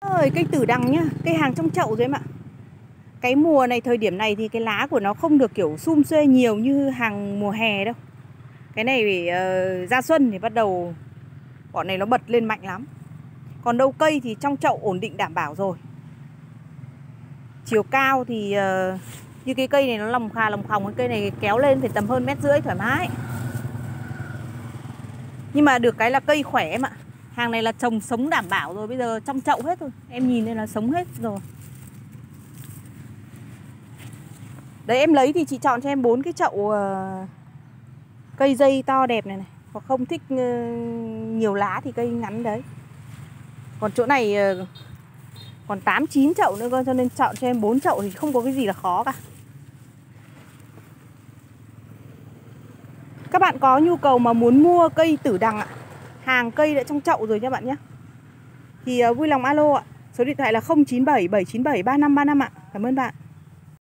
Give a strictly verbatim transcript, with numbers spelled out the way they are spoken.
Ơi, cây tử đằng nhá, cây hàng trong chậu rồi em ạ. Cái mùa này, thời điểm này thì cái lá của nó không được kiểu sum xuê nhiều như hàng mùa hè đâu. Cái này uh, ra xuân thì bắt đầu bọn này nó bật lên mạnh lắm. Còn đâu cây thì trong chậu ổn định đảm bảo rồi. Chiều cao thì uh, như cái cây này nó lòng khà lòng khòng, cái cây này kéo lên phải tầm hơn mét rưỡi thoải mái. Nhưng mà được cái là cây khỏe em ạ. Hàng này là trồng sống đảm bảo rồi, bây giờ trong chậu hết rồi. Em nhìn đây là sống hết rồi. Đấy, em lấy thì chị chọn cho em bốn cái chậu uh, cây dây to đẹp này này. Hoặc không thích uh, nhiều lá thì cây ngắn đấy. Còn chỗ này uh, còn tám chín chậu nữa cơ, cho nên chọn cho em bốn chậu thì không có cái gì là khó cả. Các bạn có nhu cầu mà muốn mua cây tử đằng ạ, hàng cây đã trong chậu rồi nha bạn nhé, thì uh, vui lòng alo ạ. Số điện thoại là không chín bảy bảy chín bảy ba năm ba năm ạ. Cảm ơn bạn.